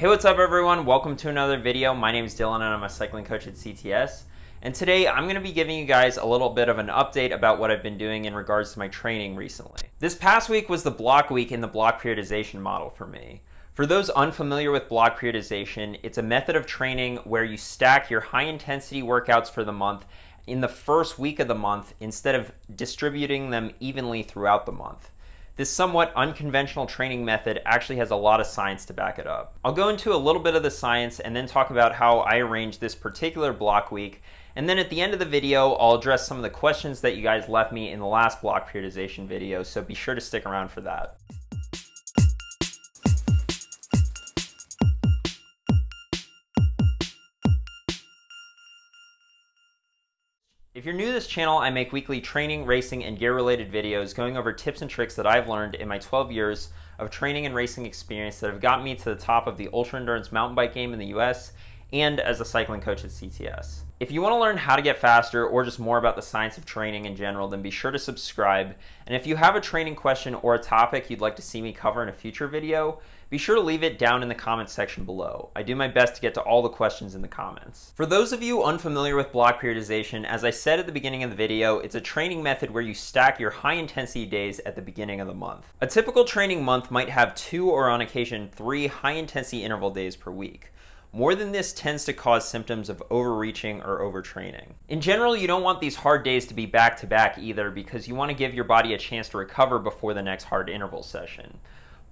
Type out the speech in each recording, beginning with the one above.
Hey, what's up everyone? Welcome to another video. My name is Dylan and I'm a cycling coach at CTS. And today I'm going to be giving you guys a little bit of an update about what I've been doing in regards to my training recently. This past week was the block week in the block periodization model for me. For those unfamiliar with block periodization, it's a method of training where you stack your high intensity workouts for the month in the first week of the month instead of distributing them evenly throughout the month. This somewhat unconventional training method actually has a lot of science to back it up. I'll go into a little bit of the science and then talk about how I arranged this particular block week. And then at the end of the video, I'll address some of the questions that you guys left me in the last block periodization video, so be sure to stick around for that. If you're new to this channel, I make weekly training, racing, and gear-related videos going over tips and tricks that I've learned in my 12 years of training and racing experience that have gotten me to the top of the ultra-endurance mountain bike game in the US and as a cycling coach at CTS. If you want to learn how to get faster or just more about the science of training in general, then be sure to subscribe. And if you have a training question or a topic you'd like to see me cover in a future video, be sure to leave it down in the comments section below. I do my best to get to all the questions in the comments. For those of you unfamiliar with block periodization, as I said at the beginning of the video, it's a training method where you stack your high intensity days at the beginning of the month. A typical training month might have 2 or on occasion 3 high intensity interval days per week. More than this tends to cause symptoms of overreaching or overtraining. In general, you don't want these hard days to be back to back either, because you want to give your body a chance to recover before the next hard interval session.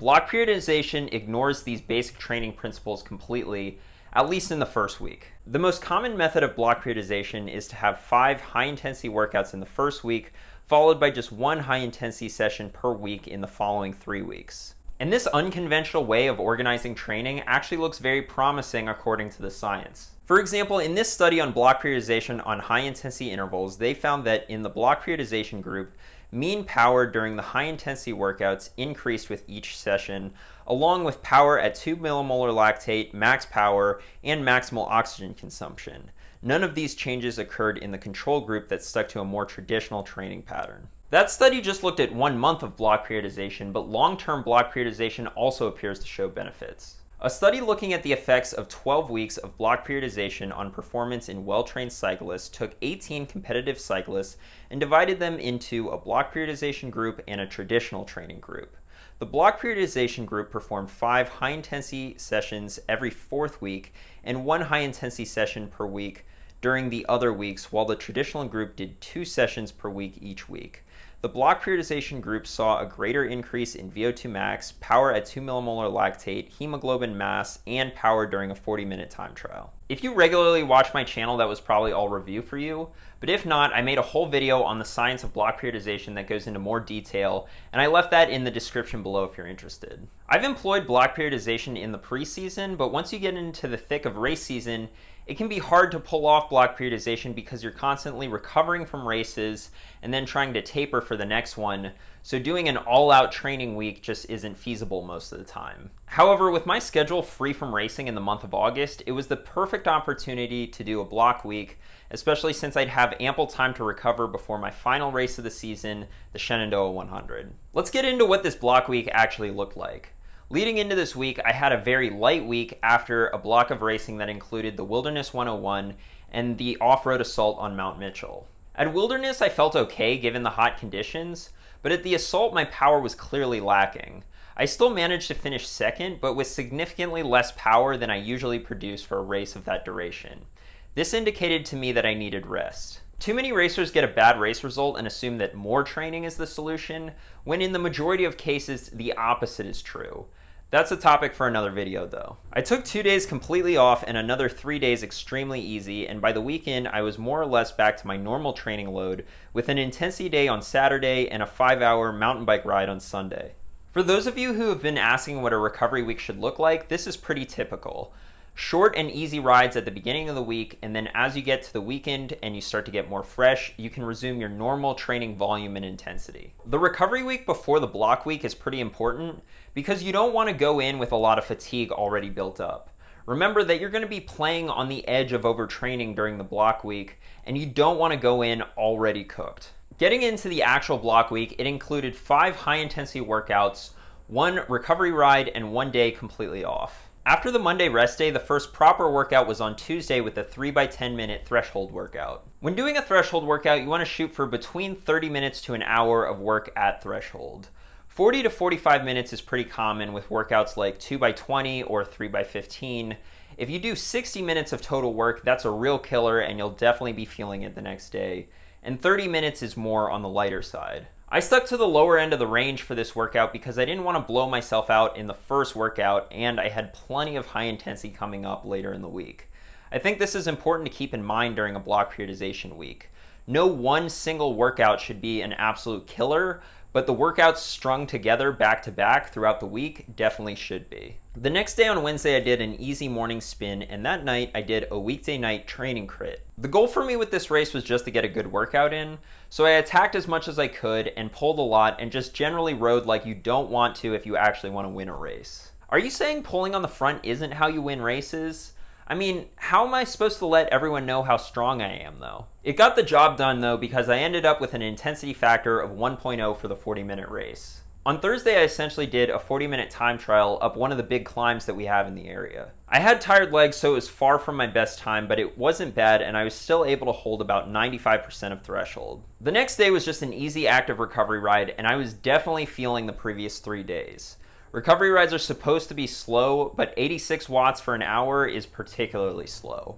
Block periodization ignores these basic training principles completely, at least in the first week. The most common method of block periodization is to have 5 high-intensity workouts in the first week, followed by just 1 high-intensity session per week in the following 3 weeks. And this unconventional way of organizing training actually looks very promising according to the science. For example, in this study on block periodization on high-intensity intervals, they found that in the block periodization group, mean power during the high-intensity workouts increased with each session, along with power at 2 millimolar lactate, max power, and maximal oxygen consumption. None of these changes occurred in the control group that stuck to a more traditional training pattern. That study just looked at 1 month of block periodization, but long-term block periodization also appears to show benefits. A study looking at the effects of 12 weeks of block periodization on performance in well-trained cyclists took 18 competitive cyclists and divided them into a block periodization group and a traditional training group. The block periodization group performed 5 high-intensity sessions every 4th week and 1 high-intensity session per week during the other weeks, while the traditional group did 2 sessions per week each week. The block periodization group saw a greater increase in VO2 max, power at 2 millimolar lactate, hemoglobin mass, and power during a 40-minute time trial. If you regularly watch my channel, that was probably all review for you, but if not, I made a whole video on the science of block periodization that goes into more detail, and I left that in the description below if you're interested. I've employed block periodization in the preseason, but once you get into the thick of race season, it can be hard to pull off block periodization because you're constantly recovering from races and then trying to taper for the next one, so doing an all-out training week just isn't feasible most of the time. However, with my schedule free from racing in the month of August, it was the perfect opportunity to do a block week, especially since I'd have ample time to recover before my final race of the season, the Shenandoah 100. Let's get into what this block week actually looked like. Leading into this week, I had a very light week after a block of racing that included the Wilderness 101 and the off-road Assault on Mount Mitchell. At Wilderness, I felt okay given the hot conditions, but at the Assault, my power was clearly lacking. I still managed to finish 2nd, but with significantly less power than I usually produce for a race of that duration. This indicated to me that I needed rest. Too many racers get a bad race result and assume that more training is the solution, when in the majority of cases, the opposite is true. That's a topic for another video though. I took 2 days completely off and another 3 days extremely easy, and by the weekend, I was more or less back to my normal training load with an intensity day on Saturday and a 5-hour mountain bike ride on Sunday. For those of you who have been asking what a recovery week should look like, this is pretty typical. Short and easy rides at the beginning of the week, and then as you get to the weekend and you start to get more fresh, you can resume your normal training volume and intensity. The recovery week before the block week is pretty important because you don't want to go in with a lot of fatigue already built up. Remember that you're going to be playing on the edge of overtraining during the block week, and you don't want to go in already cooked. Getting into the actual block week, it included 5 high-intensity workouts, 1 recovery ride, and 1 day completely off. After the Monday rest day, the first proper workout was on Tuesday with a 3x10 minute threshold workout. When doing a threshold workout, you want to shoot for between 30 minutes to an hour of work at threshold. 40 to 45 minutes is pretty common with workouts like 2x20 or 3x15. If you do 60 minutes of total work, that's a real killer and you'll definitely be feeling it the next day. And 30 minutes is more on the lighter side. I stuck to the lower end of the range for this workout because I didn't want to blow myself out in the first workout, and I had plenty of high intensity coming up later in the week. I think this is important to keep in mind during a block periodization week. No one single workout should be an absolute killer, but the workouts strung together back to back throughout the week definitely should be. The next day on Wednesday, I did an easy morning spin, and that night I did a weekday night training crit. The goal for me with this race was just to get a good workout in, so I attacked as much as I could and pulled a lot and just generally rode like you don't want to if you actually want to win a race. Are you saying pulling on the front isn't how you win races? I mean, how am I supposed to let everyone know how strong I am though? It got the job done though, because I ended up with an intensity factor of 1.0 for the 40-minute race. On Thursday, I essentially did a 40-minute time trial up one of the big climbs that we have in the area. I had tired legs, so it was far from my best time, but it wasn't bad and I was still able to hold about 95% of threshold. The next day was just an easy active recovery ride, and I was definitely feeling the previous 3 days. Recovery rides are supposed to be slow, but 86 watts for an hour is particularly slow.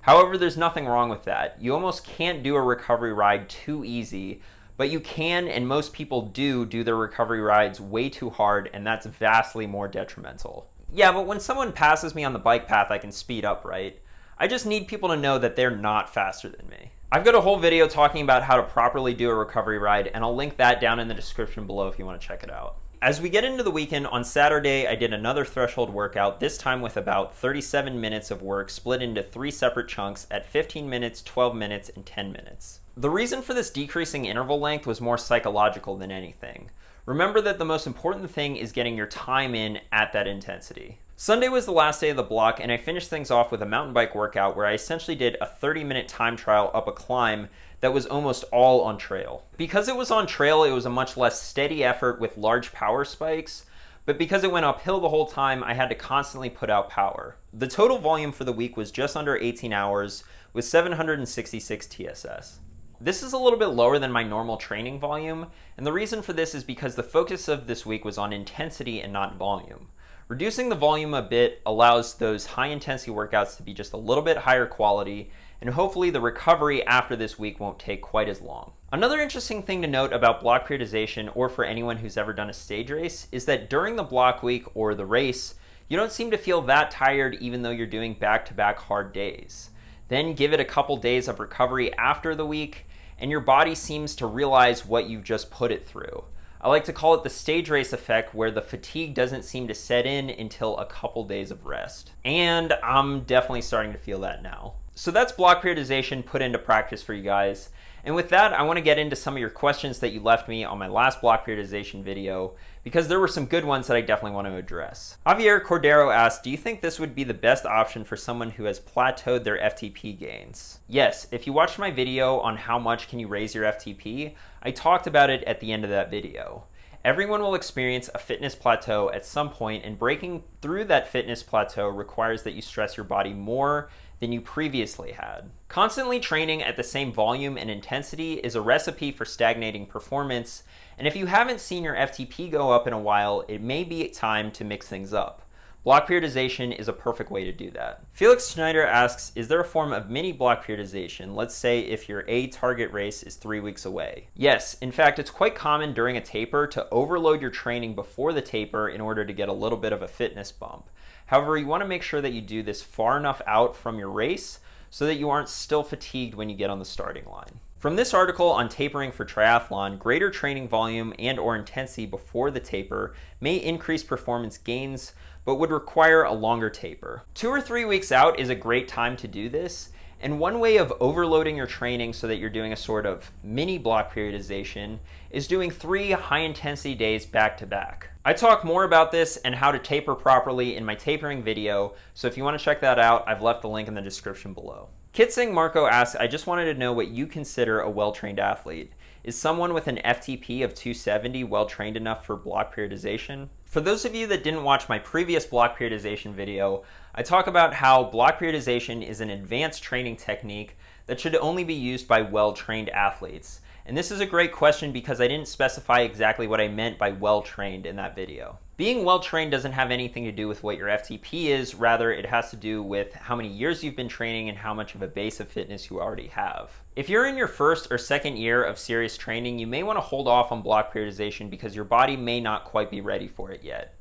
However, there's nothing wrong with that. You almost can't do a recovery ride too easy, but you can, and most people do their recovery rides way too hard, and that's vastly more detrimental. Yeah, but when someone passes me on the bike path, I can speed up, right? I just need people to know that they're not faster than me. I've got a whole video talking about how to properly do a recovery ride, and I'll link that down in the description below if you want to check it out. As we get into the weekend, on Saturday, I did another threshold workout, this time with about 37 minutes of work split into 3 separate chunks at 15 minutes, 12 minutes, and 10 minutes. The reason for this decreasing interval length was more psychological than anything. Remember that the most important thing is getting your time in at that intensity. Sunday was the last day of the block, and I finished things off with a mountain bike workout where I essentially did a 30-minute time trial up a climb that was almost all on trail. Because it was on trail, it was a much less steady effort with large power spikes, but because it went uphill the whole time, I had to constantly put out power. The total volume for the week was just under 18 hours with 766 TSS. This is a little bit lower than my normal training volume, and the reason for this is because the focus of this week was on intensity and not volume. Reducing the volume a bit allows those high intensity workouts to be just a little bit higher quality, and hopefully the recovery after this week won't take quite as long. Another interesting thing to note about block periodization, or for anyone who's ever done a stage race, is that during the block week or the race, you don't seem to feel that tired even though you're doing back-to-back hard days. Then give it a couple days of recovery after the week, and your body seems to realize what you've just put it through. I like to call it the stage race effect, where the fatigue doesn't seem to set in until a couple days of rest. And I'm definitely starting to feel that now. So that's block periodization put into practice for you guys. And with that, I want to get into some of your questions that you left me on my last block periodization video, because there were some good ones that I definitely want to address. Javier Cordero asked, do you think this would be the best option for someone who has plateaued their FTP gains? Yes, if you watched my video on how much can you raise your FTP, I talked about it at the end of that video. Everyone will experience a fitness plateau at some point, and breaking through that fitness plateau requires that you stress your body more than you previously had. Constantly training at the same volume and intensity is a recipe for stagnating performance, and if you haven't seen your FTP go up in a while, it may be time to mix things up. Block periodization is a perfect way to do that. Felix Schneider asks, is there a form of mini block periodization? Let's say if your A target race is 3 weeks away. Yes, in fact, it's quite common during a taper to overload your training before the taper in order to get a little bit of a fitness bump. However, you want to make sure that you do this far enough out from your race so that you aren't still fatigued when you get on the starting line. From this article on tapering for triathlon, greater training volume and/or intensity before the taper may increase performance gains, but would require a longer taper. 2 or 3 weeks out is a great time to do this, and one way of overloading your training so that you're doing a sort of mini block periodization is doing 3 high intensity days back to back. I talk more about this and how to taper properly in my tapering video, so if you want to check that out, I've left the link in the description below. Kitsing Marco asks, I just wanted to know what you consider a well-trained athlete. Is someone with an FTP of 270 well trained enough for block periodization? For those of you that didn't watch my previous block periodization video, I talk about how block periodization is an advanced training technique that should only be used by well-trained athletes. And this is a great question because I didn't specify exactly what I meant by well-trained in that video. Being well-trained doesn't have anything to do with what your FTP is, rather it has to do with how many years you've been training and how much of a base of fitness you already have. If you're in your first or second year of serious training, you may want to hold off on block periodization because your body may not quite be ready for it yet.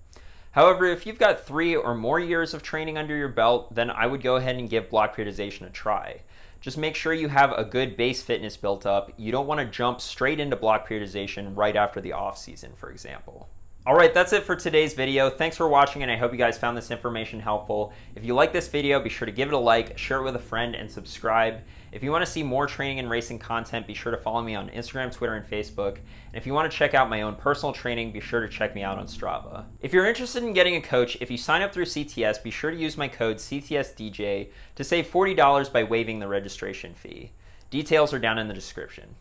However, if you've got 3 or more years of training under your belt, then I would go ahead and give block periodization a try. Just make sure you have a good base fitness built up. You don't want to jump straight into block periodization right after the off season, for example. All right, that's it for today's video. Thanks for watching, and I hope you guys found this information helpful. If you like this video, be sure to give it a like, share it with a friend, and subscribe. If you want to see more training and racing content, be sure to follow me on Instagram, Twitter, and Facebook. And if you want to check out my own personal training, be sure to check me out on Strava. If you're interested in getting a coach, if you sign up through CTS, be sure to use my code CTSDJ to save $40 by waiving the registration fee. Details are down in the description.